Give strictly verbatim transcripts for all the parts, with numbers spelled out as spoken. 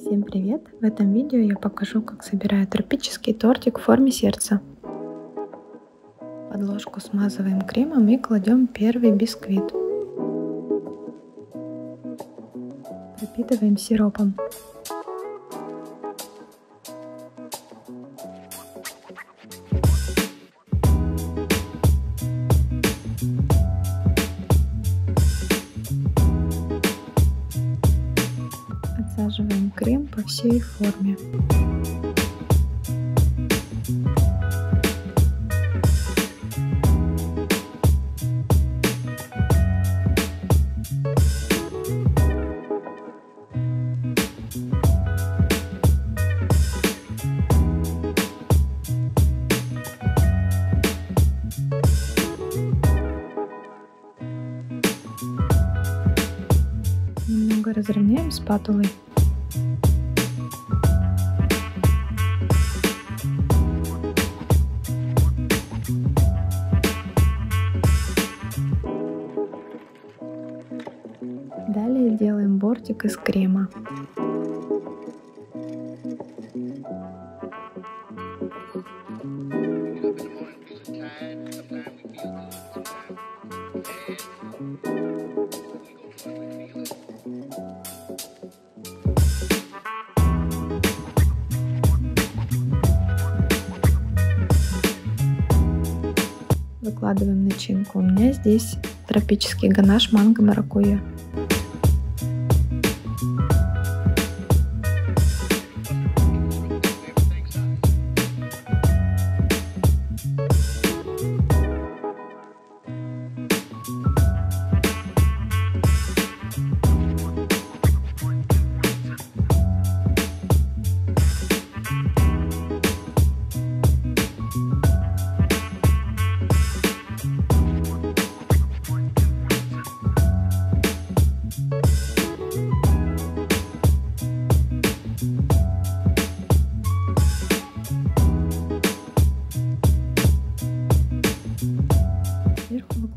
Всем привет! В этом видео я покажу, как собираю тропический тортик в форме сердца. Подложку смазываем кремом и кладем первый бисквит. Пропитываем сиропом. Насаживаем крем по всей форме. Немного разровняем спатулой. Далее делаем бортик из крема. Выкладываем начинку. У меня здесь тропический ганаш манго-маракуйя.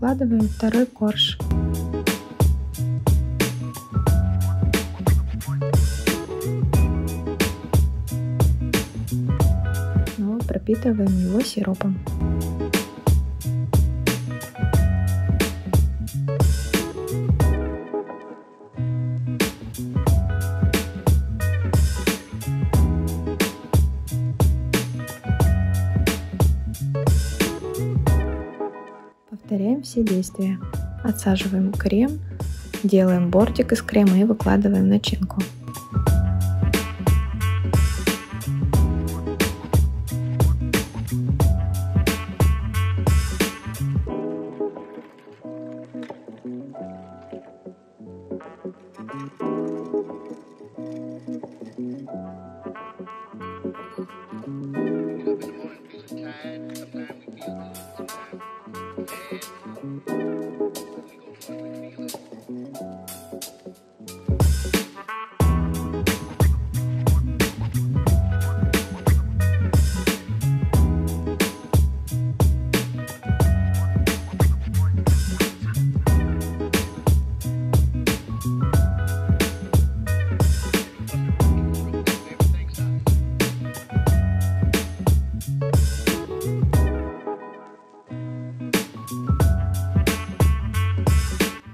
Выкладываем второй корж. Но пропитываем его сиропом. Повторяем все действия. Отсаживаем крем, делаем бортик из крема и выкладываем начинку.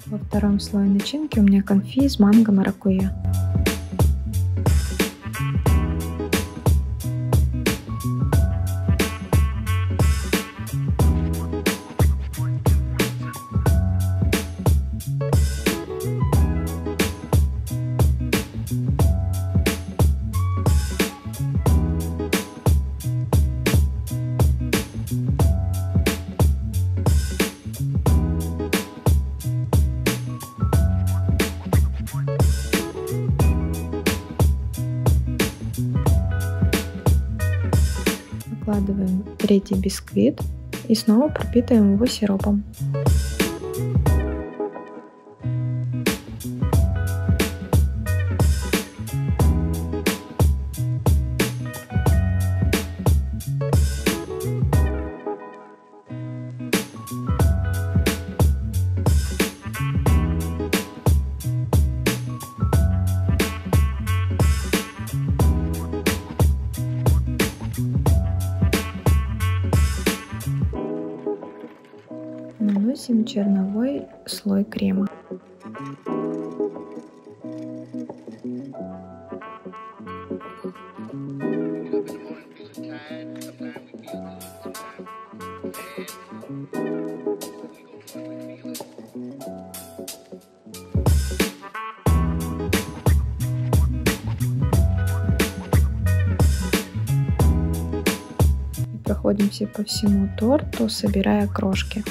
Во втором слое начинки у меня конфи из манго-маракуйя. Выкладываем третий бисквит и снова пропитываем его сиропом. наносим черновой слой крема. Проходимся по всему торту, собирая крошки.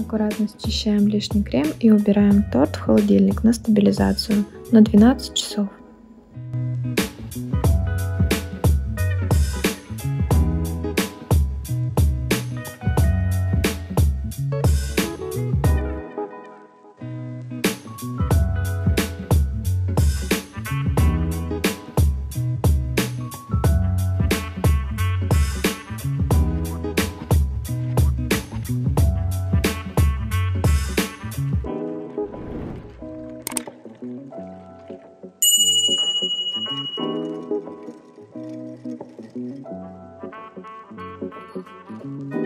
Аккуратно счищаем лишний крем и убираем торт в холодильник на стабилизацию на двенадцать часов. Thank you.